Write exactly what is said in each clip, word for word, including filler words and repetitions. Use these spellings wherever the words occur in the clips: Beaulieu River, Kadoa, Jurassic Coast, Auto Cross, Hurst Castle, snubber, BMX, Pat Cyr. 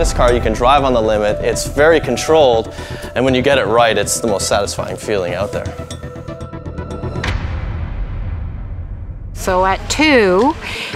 This car, you can drive on the limit, it's very controlled, and when you get it right, it's the most satisfying feeling out there. So at two,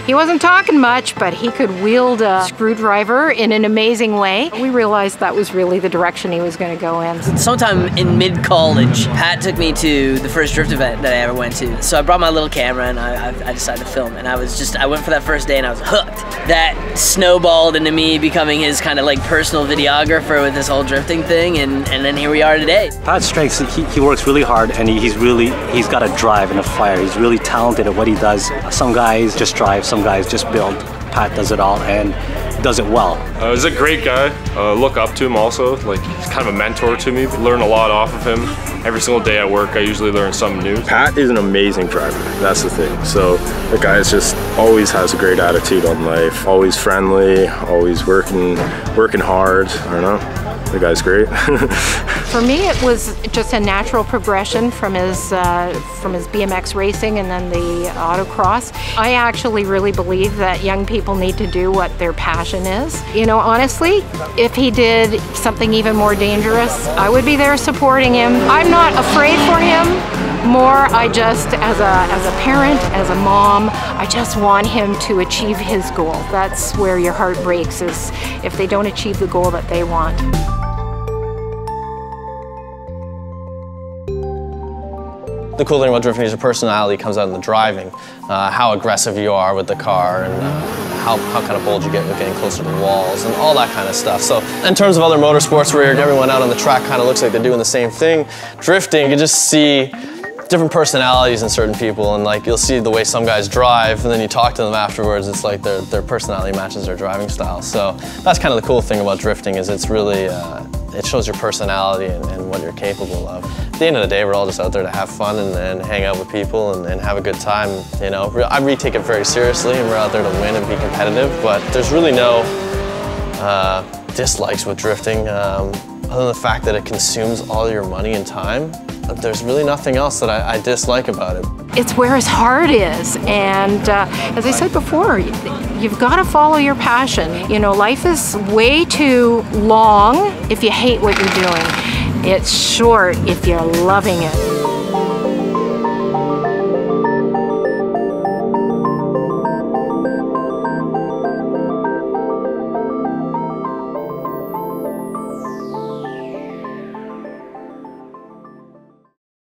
he wasn't talking much, but he could wield a screwdriver in an amazing way. We realized that was really the direction he was going to go in. Sometime in mid-college, Pat took me to the first drift event that I ever went to. So I brought my little camera and I, I decided to film. And I was just, I went for that first day and I was hooked. That snowballed into me becoming his kind of like personal videographer with this whole drifting thing. And, and then here we are today. Pat's strengths, he, he works really hard and he, he's really, he's got a drive and a fire. He's really talented at what he does. Some guys just drive, some guys just build. Pat does it all and does it well. Uh, he's a great guy. Uh, look up to him also. Like, he's kind of a mentor to me. Learn a lot off of him. Every single day at work, I usually learn something new. Pat is an amazing driver. That's the thing. So the guy just always has a great attitude on life. Always friendly. Always working, working hard. I don't know. The guy's great. For me, it was just a natural progression from his uh, from his B M X racing and then the autocross. I actually really believe that young people need to do what their passion is. You know, honestly, if he did something even more dangerous, I would be there supporting him. I'm not afraid for him. More, I just, as a, as a parent, as a mom, I just want him to achieve his goal. That's where your heart breaks, is if they don't achieve the goal that they want. The cool thing about drifting is your personality comes out in the driving. Uh, how aggressive you are with the car and uh, how, how kind of bold you get with getting closer to walls and all that kind of stuff. So in terms of other motorsports where everyone out on the track kind of looks like they're doing the same thing, drifting, you just see different personalities in certain people, and like you'll see the way some guys drive and then you talk to them afterwards, it's like their, their personality matches their driving style. So that's kind of the cool thing about drifting is it's really, uh, it shows your personality and, and what you're capable of. At the end of the day, we're all just out there to have fun and, and hang out with people and, and have a good time. You know, I retake it very seriously and we're out there to win and be competitive, but there's really no uh, dislikes with drifting um, other than the fact that it consumes all your money and time. There's really nothing else that I, I dislike about it. It's where his heart is, and uh, as I said before, you've got to follow your passion. You know, life is way too long if you hate what you're doing. It's short if you're loving it.